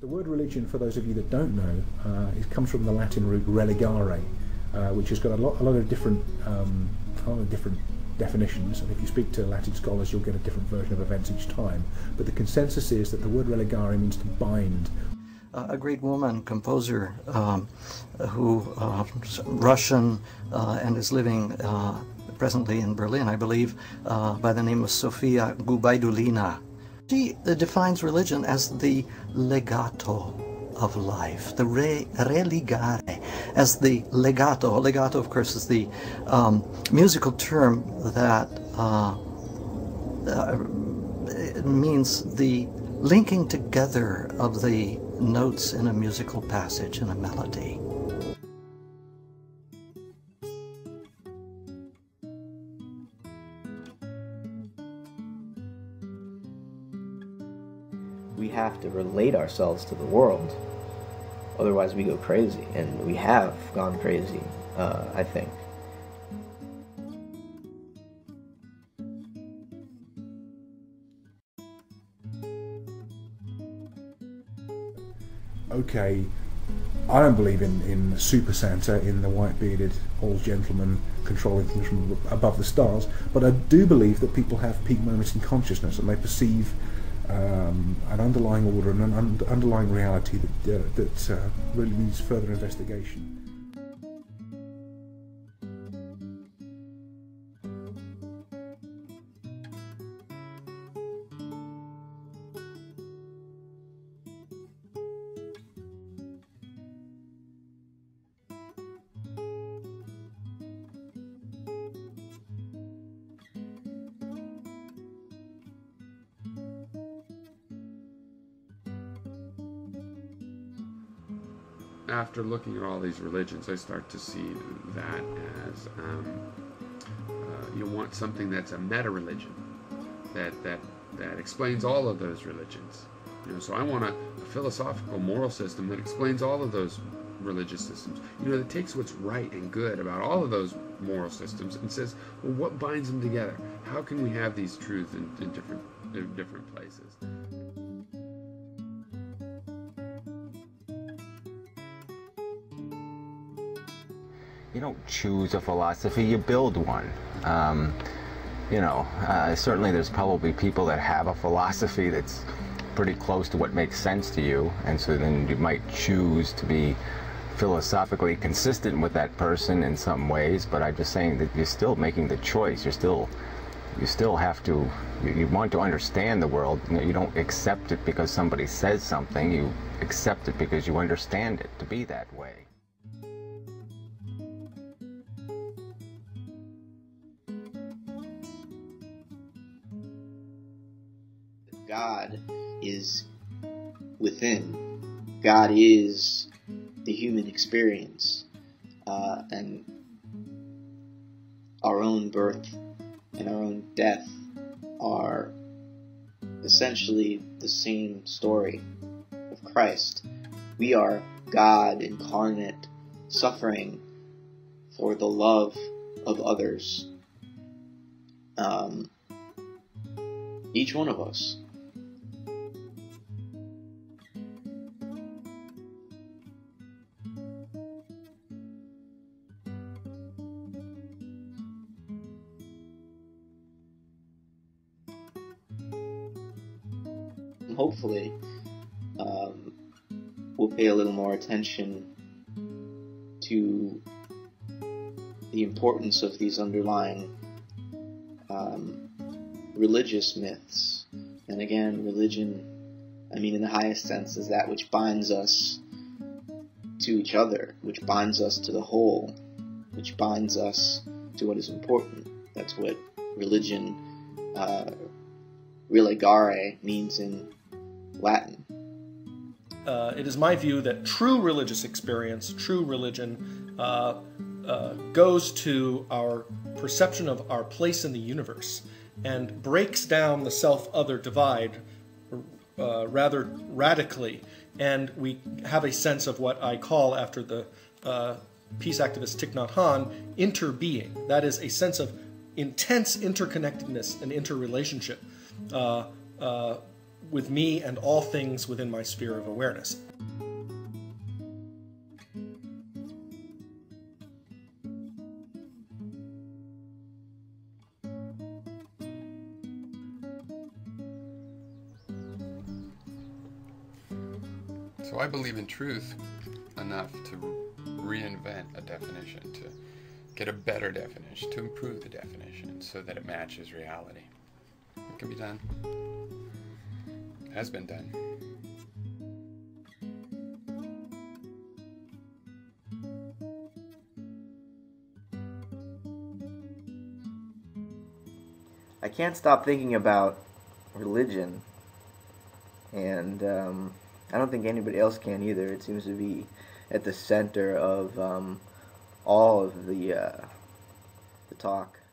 The word religion, for those of you that don't know, it comes from the Latin root religare, which has got a lot of different definitions, and if you speak to Latin scholars you'll get a different version of events each time, but the consensus is that the word religare means to bind. A great woman, composer, who Russian and is living presently in Berlin, I believe, by the name of Sofia Gubaidulina. She defines religion as the legato of life, the religare, as the legato. Legato, of course, is the musical term that means the linking together of the notes in a musical passage, in a melody. We have to relate ourselves to the world, otherwise we go crazy, and we have gone crazy, I think. Okay, I don't believe in Super Santa, in the white-bearded old gentleman controlling things from above the stars, but I do believe that people have peak moments in consciousness and they perceive an underlying order and an underlying reality that, that really needs further investigation. After looking at all these religions, I start to see that as you want something that's a meta-religion that explains all of those religions. You know, so I want a philosophical moral system that explains all of those religious systems. You know, that takes what's right and good about all of those moral systems and says, well, what binds them together? How can we have these truths in different places? You don't choose a philosophy, you build one. You know, certainly there's probably people that have a philosophy that's pretty close to what makes sense to you, and so then you might choose to be philosophically consistent with that person in some ways, but I'm just saying that you're still making the choice. You're still, you want to understand the world. You don't accept it because somebody says something, you accept it because you understand it to be that way. God is within. God is the human experience and our own birth and our own death are essentially the same story of Christ. We are God incarnate suffering for the love of others. Each one of us. Hopefully, we'll pay a little more attention to the importance of these underlying religious myths. And again, religion, I mean in the highest sense, is that which binds us to each other, which binds us to the whole, which binds us to what is important. That's what religion, religare, means in Latin. It is my view that true religious experience, true religion, goes to our perception of our place in the universe and breaks down the self-other divide rather radically, and we have a sense of what I call, after the peace activist Thich Nhat Hanh, interbeing. That is a sense of intense interconnectedness and interrelationship with me and all things within my sphere of awareness. So I believe in truth enough to reinvent a definition, to get a better definition, to improve the definition so that it matches reality. It can be done. It has been done. I can't stop thinking about religion, and I don't think anybody else can either. It seems to be at the center of all of the talk.